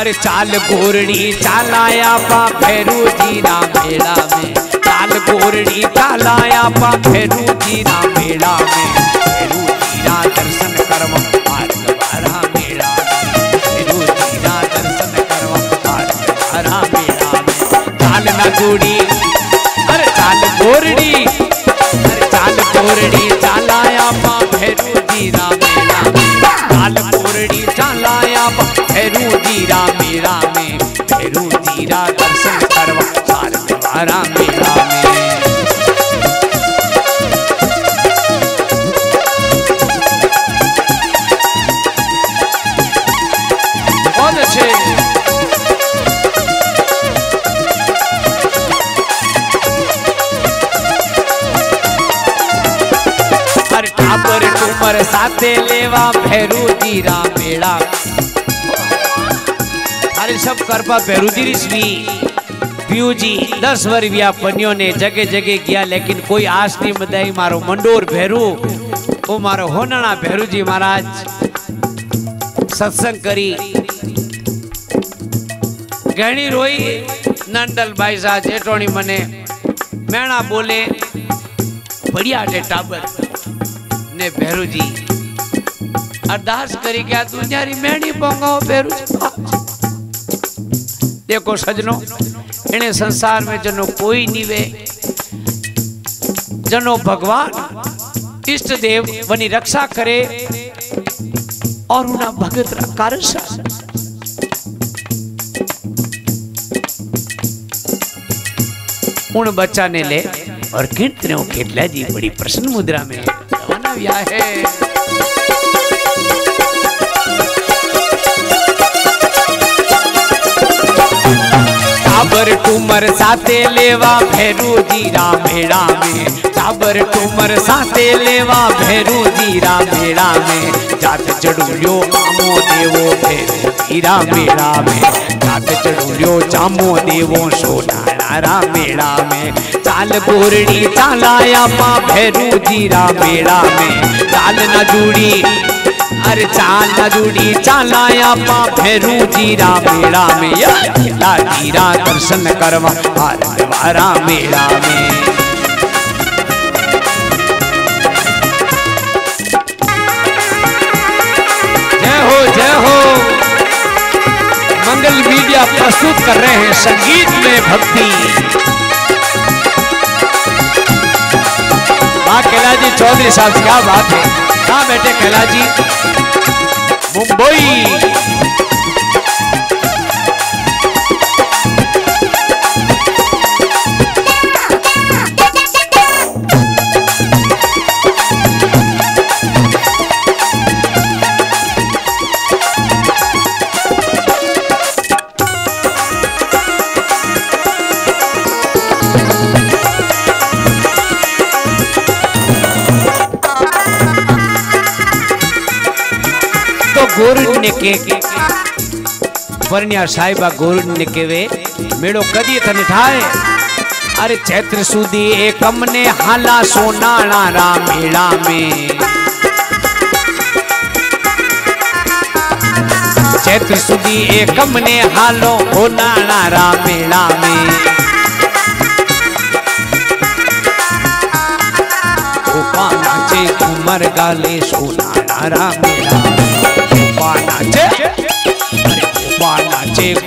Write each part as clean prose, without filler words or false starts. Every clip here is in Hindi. और चाल घोरड़ी चालाया पा भैरू जी ना मेला में, चाल घोरड़ी चालाया पा भैरू जी ना मेला में, भैरू जी ना दर्शन करवा जोड़ी। अरे चाल घोरड़ी, अरे चाल घोरड़ी चालाया पा भैरू जीरा मेला, चाल घोरड़ी चालाया पा भैरू जीरा मेला में, भैरू जीरा दर्शन करवा चाल द्वारा मेला में। साथे लेवा भैरू जीरा मेला, अरे सब करपा भैरू जी ऋषि पीयू जी 10 वर्षीय पनियों ने जगह जगह किया, लेकिन कोई आस नहीं बताई। मारो मंडोर भैरू वो मारो होना भैरू जी महाराज सत्संग करी, गहनी रोई नंदल भाई साहब जेठोणी मने मैणा बोले बढ़िया टे टाबर ने भैरू जी अरदास करी क्या दुनियारी मैं नहीं पाऊंगा भैरू जी। देखो सजनों, इन्हें संसार में जनो कोई नहीं वे, जनो भगवान इष्ट देव वनी रक्षा करे और उन्हें भगत रा कारण उन बच्चा ने ले और कीर्तन वो खेतला जी बड़ी प्रसन्न मुद्रा में है। साबर टूमर साथे लेवा भैरू जीरा मेला में, साबर टूमर साथे लेवा भैरू जीरा मेला में, जात चढ़ूलियो आमो देवो भैरू जीरा मेला में, जात चढ़ूलियो जामो देवो सोना मेला में, चाल घोरड़ी चालाया पा भैरू जीरा मेला में, चाल न जुड़ी अरे चाल न जुड़ी चालाया पा भैरू जीरा मेला में, या जीरा दर्शन करवा द्वारा मेला में। जय हो मंगल मीडिया प्रस्तुत कर रहे हैं संगीत में भक्ति। मां कैलाश जी चौधरी साहब क्या बात है, हाँ बेटे कैलाश जी मुंबई। परनिया साहिबा गोरुण ने केवे मेड़ो कदी तने ठाए, अरे चैत्र सुदी एक हमने हाला सोनाना रा मेला में, चैत्र सुदी एक हमने हालो होनाना रा मेला में, गोपा नाचे कुमर गाले सोनाना रा मेला में,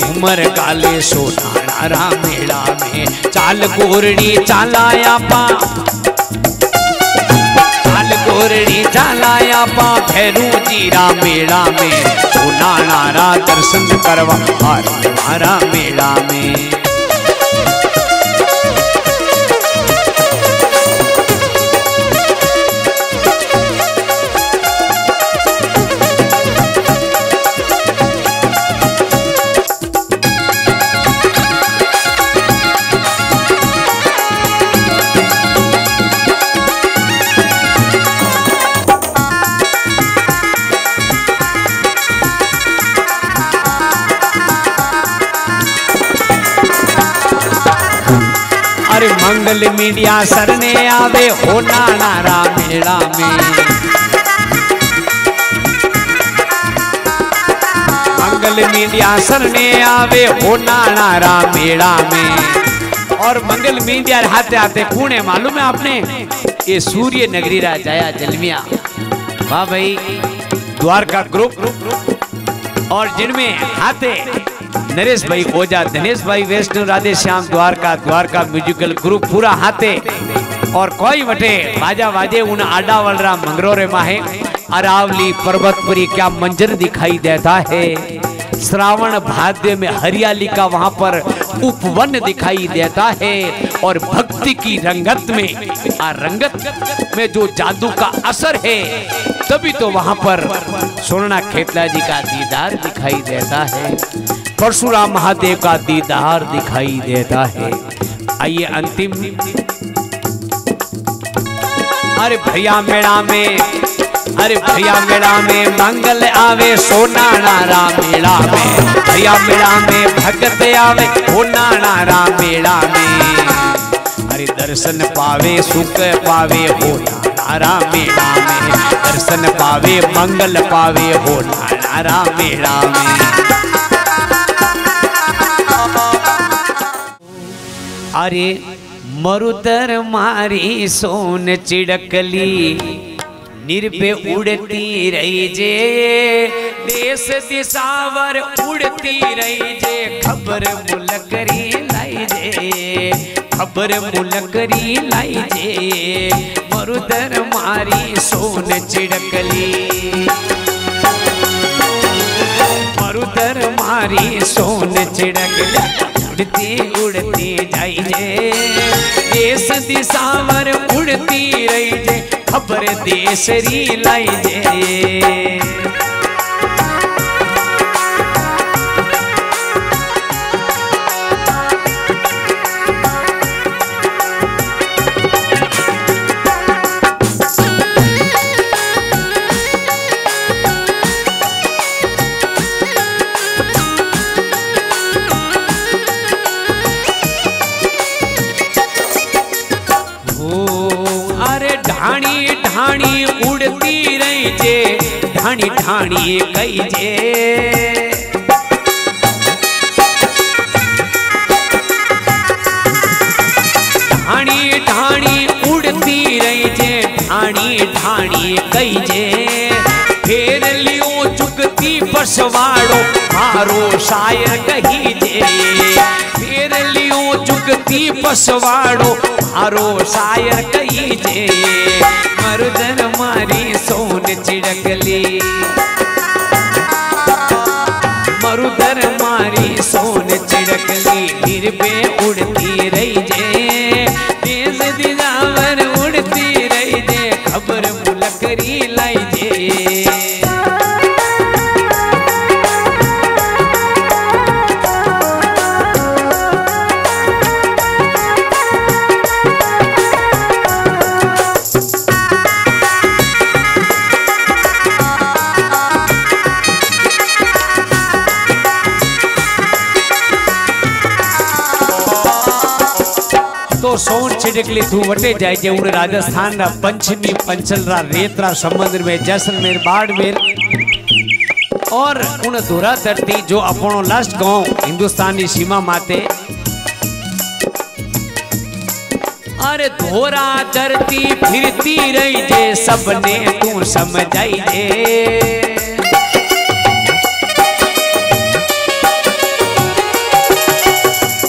घूमर काले सोनाना रा मेला में, चाल घोरड़ी चालाया पा, चाल घोरड़ी चालाया पा भैरू जीरा मेला में, सोनाना रा दर्शन करवा द्वारा मेला में। मंगल मीडिया सरने आवे हो नाना रा मेला में, मंगल मीडिया शरणे आवे हो नाणारा मेला में। और मंगल मीडिया हाथे हाथे कूने मालूम है आपने, ये सूर्य नगरी रा जाया जलमिया। वाह भाई द्वारका ग्रुप और जिनमें हाथे नरेश भाई ओझा, धनेश भाई वैष्णव, राधेश्याम द्वारका, द्वारका म्यूजिकल ग्रुप पूरा हाथे। और कोई वटे बाजा बाजे उन आडा वलरा मंगरोरे माहे। अरावली पर्वत परी क्या मंजर दिखाई देता है, श्रावण भाद्य में हरियाली का वहां पर उपवन दिखाई देता है। और भक्ति की रंगत में, आ रंगत में जो जादू का असर है, तभी तो वहां पर सोनना खेतला जी का दीदार दिखाई देता है, परशुराम महादेव का दीदार दिखाई देता है। आइए अंतिम। अरे भैया मेला में, अरे भैया मेला में मंगल आवे सोना नारा मेला में। भैया मेला में भगत आवे होना नारा मेला में। अरे दर्शन पावे सुख पावे होना नारा मेला में। दर्शन पावे मंगल पावे होना नारा मेला में। अरे मरुदर मारी सोन चिड़कली निर्भे उड़ती रही जे, देश दिशावर उड़ती रही जे। खबर मुलकरी लाई जे, खबर मुलकरी लाई जे। मरुदर मारी सोन चिड़कली, मरुदर मारी सोन चिड़कली उड़ती उड़ती जाई जे, देश दिशावर उड़ती रही जे। खबर देश री लाई जे। ढाणी उड़ती रही जे, ढाणी ढाणी कही जे। ढाणी ढाणी उड़ती रही जे, ढाणी ढाणी कही जे। फेर लियो चुकती बसवाड़ो मारो शायर कही जे। फेर लियो चुकती बसवाड़ो मारो शायर कही जे। मरुदर मारी सोन चिड़कली, मरुदर मारी सोन चिड़कली। निर्भे उड़ती रही जे, देश दिशावर उड़ती रही जे। खबर मुलकरी लाई जे। सोन छिड़कली तू वटे जाए जे उन राजस्थान रा पंचमी पंचल रा रेतरा समुद्र में जैसलमेर बाड़मेर और उन धुरा धरती जो अपनो लास्ट गांव हिंदुस्तानी सीमा माते। अरे धोरा धरती फिरती रही जे, सबने तू समझाई जे।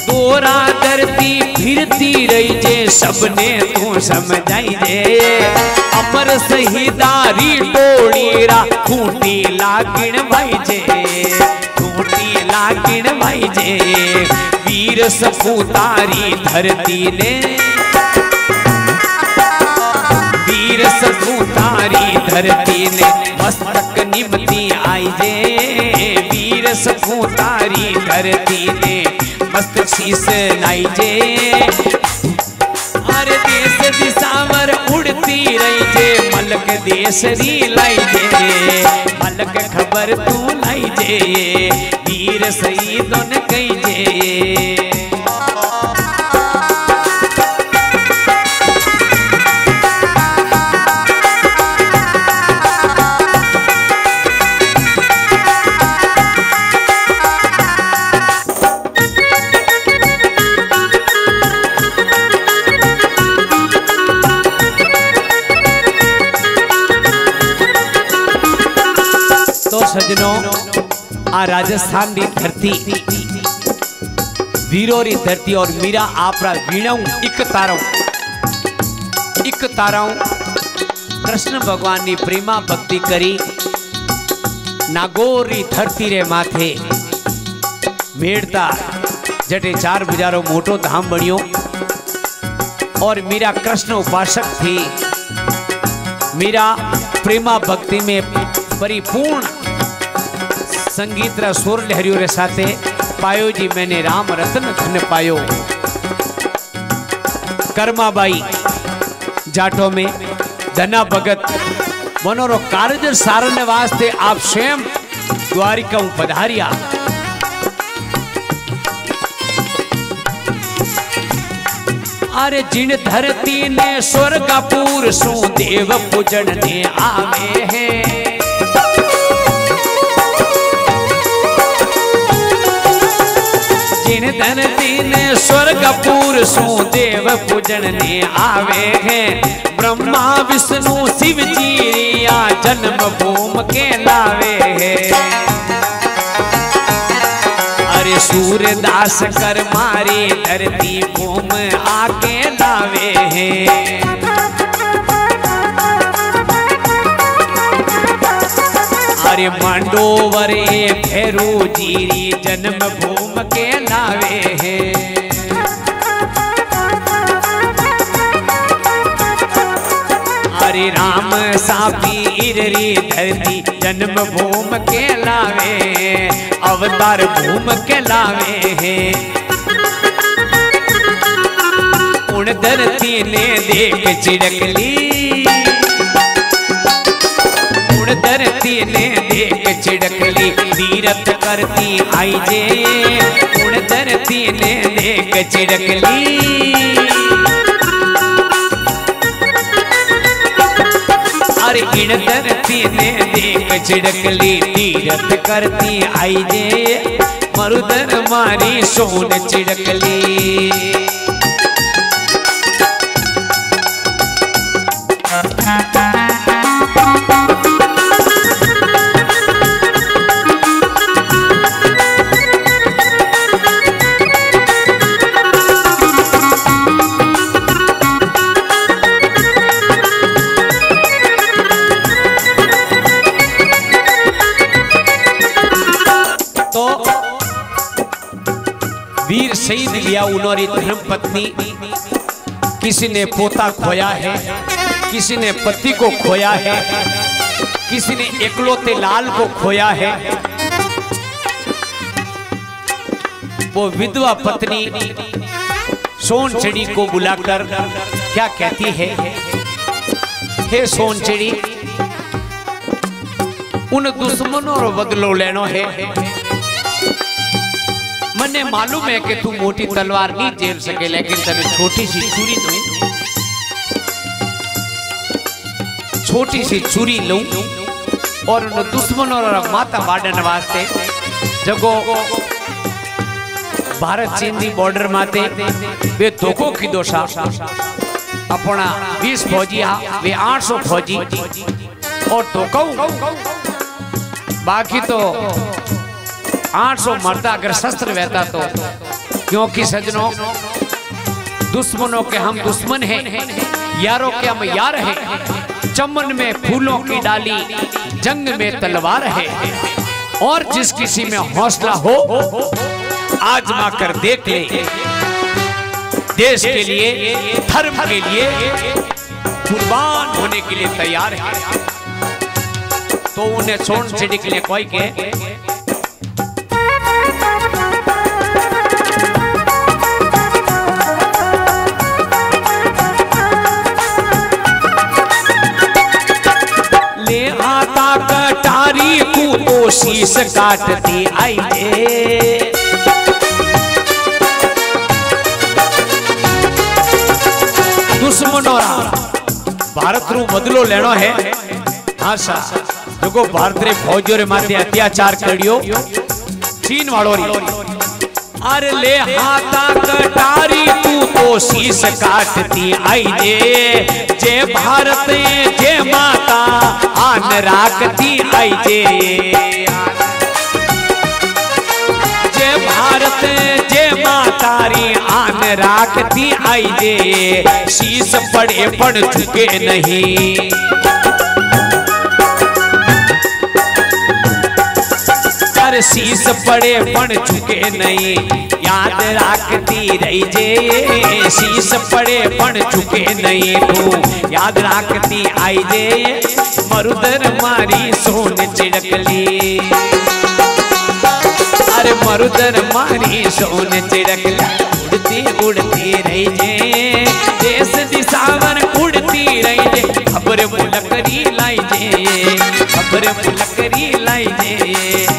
धोरा धरती फिरती रही जे, सबने तू समझाई जे। अमर सहीदारी टोड़ीरा खूटी लागिण भाई जे, खूटी लागिण भाई जे। वीर सपूतारी धरती ने, वीर सपूतारी धरती ने मस्तक निमती आई जे। वीर सपूतारी धरती ने मस्तक शीस लाई जे। अरे देश दिशावर उड़ती रही जे, मलक देश री लाई जे। मलक खबर तू लाई जे, वीर सही दोन कही जे। आ राजस्थान री धरती वीरों री धरती और मीरा आपरा वीणाऊ इक ताराऊ कृष्ण भगवान नी प्रेमा भक्ति करी नागोरी धरती रे माथे मेड़ता जटे चार बुजारो मोटो धाम बनियो और मीरा कृष्ण उपासक थी। मीरा प्रेमा भक्ति में परिपूर्ण संगीत रा सुर लहरियों रे साथे पायो जी मैंने राम रतन धन पायो। कर्माबाई जाटों में धना भगत मनोरो कारज सारण वास्ते आप स्वयं द्वारिका पधारिया। अरे जिन धरती ने स्वर्गापुर सु देव पूजन ने आवे हैं, जिन धरती ने स्वर्गापुर सु देव पूजन ने आवे हैं, ब्रह्मा विष्णु शिव जी या जन्म भूम के लावे हैं। अरे सूरदास कर मारी धरती घूम आके लावे हैं। अरे मांडोवरे भैरू जीरी जन्म भूम के लावे हैं। अरे राम सापीर री धरती जन्म भूम के लावे अवतार भूम के लावे हैं। उन धरती ने देख छिड़कली, उन धरती ने देख छिड़कली तीरथ करती आई जे, उन धरती ने देख छिड़कली। अरे इन धरती ने देख छिड़कली तीरथ करती आई जे मरुदन मारी सोन छिड़कली। वीर शहीद लिया उन्होंने धर्म पत्नी, किसी ने पोता खोया है, किसी ने पति को खोया है, किसी ने एकलौते लाल को खोया है। वो विधवा पत्नी सोन चिड़ी को बुलाकर क्या कहती है, हे सोन चिड़ी उन दुश्मनों रो बदलो लेनो है, मने मालूम है कि तू मोटी तलवार नहीं झेल सके लेकिन तने छोटी सी छुरी लूं और उन दुश्मनों रा माथा वाड़न वास्ते जगो भारत चीन दी बॉर्डर माते वे धोखो कीधो सा अपना 20 फौजी वे 800 फौजी और धोखो बाकी तो 800 मरता अगर शस्त्र वहता तो। क्योंकि सजनों दुश्मनों के हम दुश्मन हैं, यारों के हम यार हैं। चमन में फूलों की डाली जंग में तलवार है और जिस किसी में हौसला हो आजमा कर देख ले। देश के लिए धर्म के लिए कुर्बान होने के लिए तैयार है। तो उन्हें छोड़ छिड़ी के लिए कोई के कटारी को तो शीश काटती आई जे, दुश्मनों भारत रू बदलो लेनो है। हाँ सा जो भारत रे फौजियों रे माथे अत्याचार करियो चीन वालों री। अरे ले हाथा कटारी को तो शीश काटती आई जे, जय भारत जय माता आन राखती आई जे। राखती आई जे शीश पड़े पण झुके नहीं। शीश पड़े पण झुके नहीं याद राखती रही जे शीश पड़े पण झुके नहीं तू याद राखती आई जे मरुदर मारी सोन चिड़कली। अरे मरुदर मारी सोन चिड़कली उड़ती उड़ती रही जे देश दिशावन उड़ती रही जे खबर मुलकरी लाई जे खबर मुलकरी लाई जे